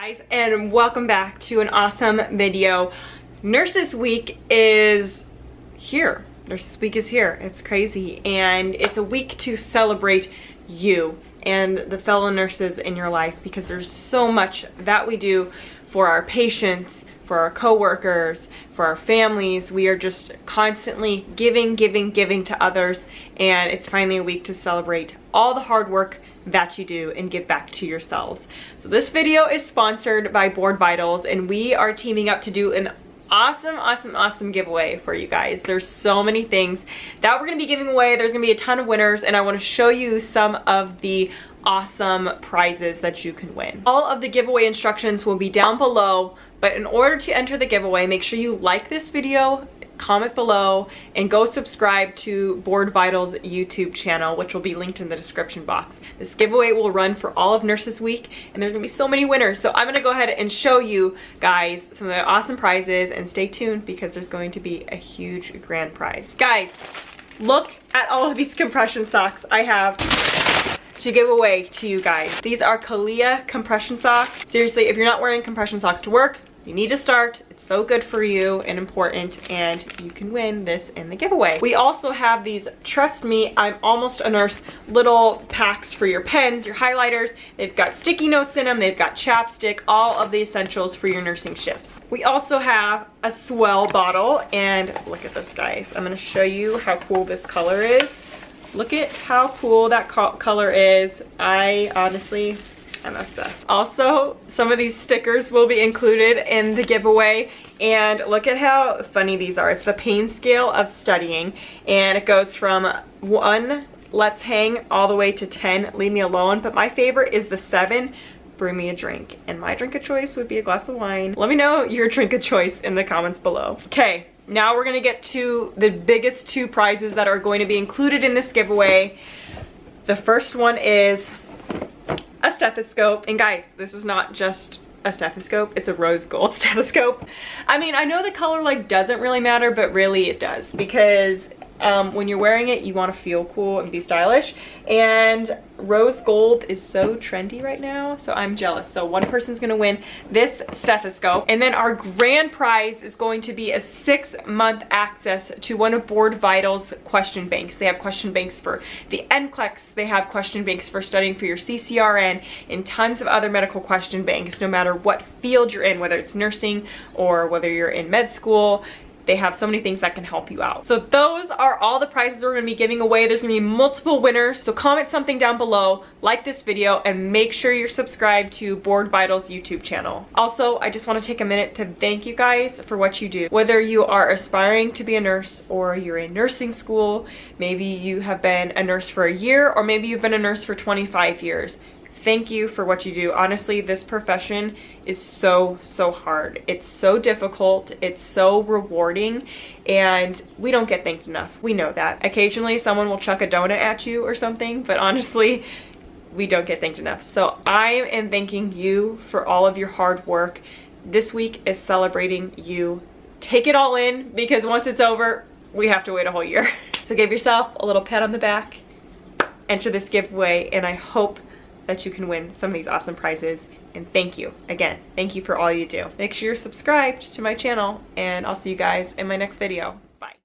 Guys, and welcome back to an awesome video. Nurses Week is here. Nurses Week is here. It's crazy, and it's a week to celebrate you and the fellow nurses in your life, because there's so much that we do for our patients, for our co-workers, for our families. We are just constantly giving to others, and it's finally a week to celebrate all the hard work that you do and give back to yourselves. So this video is sponsored by Board Vitals, and we are teaming up to do an awesome giveaway for you guys. There's so many things that we're gonna be giving away. There's gonna be a ton of winners, and I want to show you some of the awesome prizes that you can win. All of the giveaway instructions will be down below, but in order to enter the giveaway, make sure you like this video, comment below, and go subscribe to Board Vitals YouTube channel, which will be linked in the description box. This giveaway will run for all of Nurses Week, and there's gonna be so many winners. So I'm gonna go ahead and show you guys some of the awesome prizes, and stay tuned because there's going to be a huge grand prize. Guys, look at all of these compression socks I have to give away to you guys. These are Kalia compression socks. Seriously, if you're not wearing compression socks to work, you need to start. It's so good for you and important, and you can win this in the giveaway. We also have these Trust Me, I'm Almost a Nurse little packs for your pens, your highlighters. They've got sticky notes in them, they've got chapstick, all of the essentials for your nursing shifts. We also have a Swell bottle, and look at this, guys. I'm gonna show you how cool this color is. Look at how cool that color is. I honestly, I'm obsessed. Also, some of these stickers will be included in the giveaway, and look at how funny these are. It's the pain scale of studying, and it goes from 1, let's hang, all the way to 10, leave me alone. But my favorite is the 7, bring me a drink. And my drink of choice would be a glass of wine. Let me know your drink of choice in the comments below. Okay. Now we're gonna get to the biggest two prizes that are going to be included in this giveaway. The first one is a stethoscope. And guys, this is not just a stethoscope, it's a rose gold stethoscope. I mean, I know the color like doesn't really matter, but really it does, because when you're wearing it, you want to feel cool and be stylish, and rose gold is so trendy right now, so I'm jealous. So one person's gonna win this stethoscope, and then our grand prize is going to be a 6-month access to one of Board Vitals question banks. They have question banks for the NCLEX, they have question banks for studying for your CCRN, and tons of other medical question banks, no matter what field you're in, whether it's nursing or whether you're in med school. They have so many things that can help you out. So those are all the prizes we're gonna be giving away. There's gonna be multiple winners, so comment something down below, like this video, and make sure you're subscribed to Board Vitals YouTube channel. Also, I just wanna take a minute to thank you guys for what you do. Whether you are aspiring to be a nurse, or you're in nursing school, maybe you have been a nurse for a year, or maybe you've been a nurse for 25 years. Thank you for what you do. Honestly, this profession is so hard. It's so difficult, it's so rewarding, and we don't get thanked enough. We know that. Occasionally someone will chuck a donut at you or something, but honestly, we don't get thanked enough. So I am thanking you for all of your hard work. This week is celebrating you. Take it all in, because once it's over, we have to wait a whole year. So give yourself a little pat on the back, enter this giveaway, and I hope that you can win some of these awesome prizes. And thank you again. Thank you for all you do. Make sure you're subscribed to my channel, and I'll see you guys in my next video.